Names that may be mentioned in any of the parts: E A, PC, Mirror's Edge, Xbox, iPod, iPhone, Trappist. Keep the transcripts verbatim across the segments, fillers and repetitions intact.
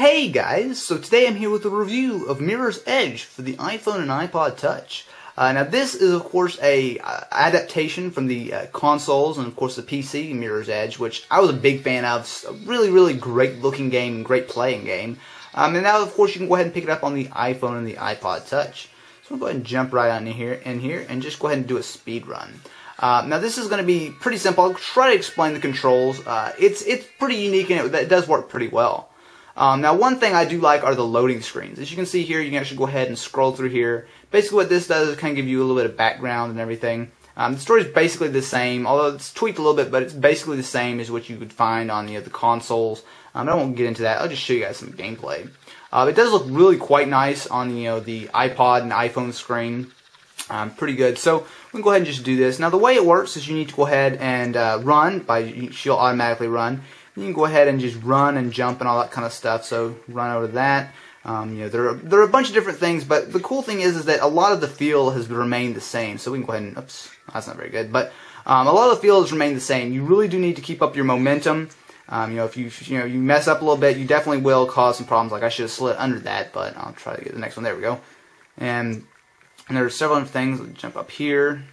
Hey guys, so today I'm here with a review of Mirror's Edge for the iPhone and iPod Touch. Uh, now this is of course a uh, adaptation from the uh, consoles and of course the P C, Mirror's Edge, which I was a big fan of. It's a really, really great looking game, great playing game. Um, and now of course you can go ahead and pick it up on the iPhone and the iPod Touch. So we'll go ahead and jump right on in here, in here and just go ahead and do a speed run. Uh, now this is going to be pretty simple. I'll try to explain the controls. Uh, it's, it's pretty unique and it, it does work pretty well. Um, now one thing I do like are the loading screens. As you can see here, you can actually go ahead and scroll through here. Basically what this does is kind of give you a little bit of background and everything. Um, the story is basically the same, although it's tweaked a little bit, but it's basically the same as what you would find on you know, the consoles. Um, I won't get into that, I'll just show you guys some gameplay. Uh, it does look really quite nice on you know, the iPod and iPhone screen. Um, pretty good. So we can go ahead and just do this. Now the way it works is you need to go ahead and uh, run, by she'll automatically run. You can go ahead and just run and jump and all that kind of stuff. So run over that. Um, you know, there are there are a bunch of different things, but the cool thing is is that a lot of the feel has remained the same. So we can go ahead and oops, that's not very good. But um, a lot of the feel has remained the same. You really do need to keep up your momentum. Um, you know, if you you know you mess up a little bit, you definitely will cause some problems. Like I should have slid under that, but I'll try to get the next one. There we go. And, and there are several different things. Let's jump up here.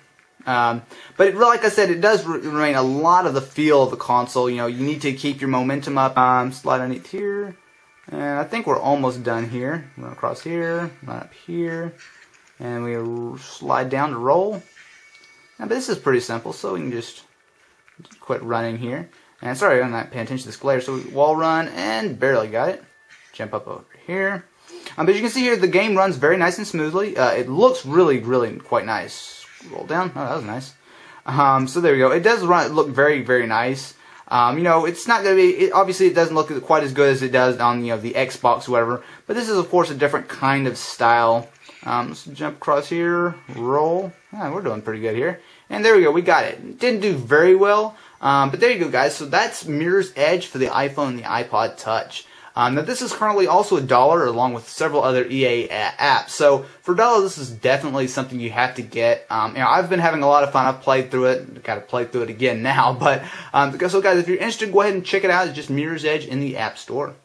Um, but it, like I said, it does re remain a lot of the feel of the console. You know, you need to keep your momentum up. Um, slide underneath here, and I think we're almost done here. Run across here, run up here, and we slide down to roll. Now, but this is pretty simple, so we can just quit running here. And sorry, I'm not paying attention to this glare. So we wall run and barely got it. Jump up over here. Um, but as you can see here, the game runs very nice and smoothly. Uh, it looks really, really quite nice. Roll down. Oh, that was nice. Um, so there we go. It does run, look very, very nice. Um, you know, it's not going to be, it, obviously it doesn't look quite as good as it does on, you know, the Xbox or whatever. But this is, of course, a different kind of style. Um, let's jump across here, roll. Ah, we're doing pretty good here. And there we go. We got it. It didn't do very well. Um, but there you go, guys. So that's Mirror's Edge for the iPhone and the iPod Touch. Um, now this is currently also a dollar along with several other E A apps. So for a dollar this is definitely something you have to get. Um, you know, I've been having a lot of fun. I've played through it. Got to play through it again now. But um, so guys, if you're interested, go ahead and check it out. It's just Mirror's Edge in the App Store.